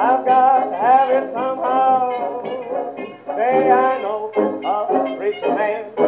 I've got to have it somehow. Say I know a rich man.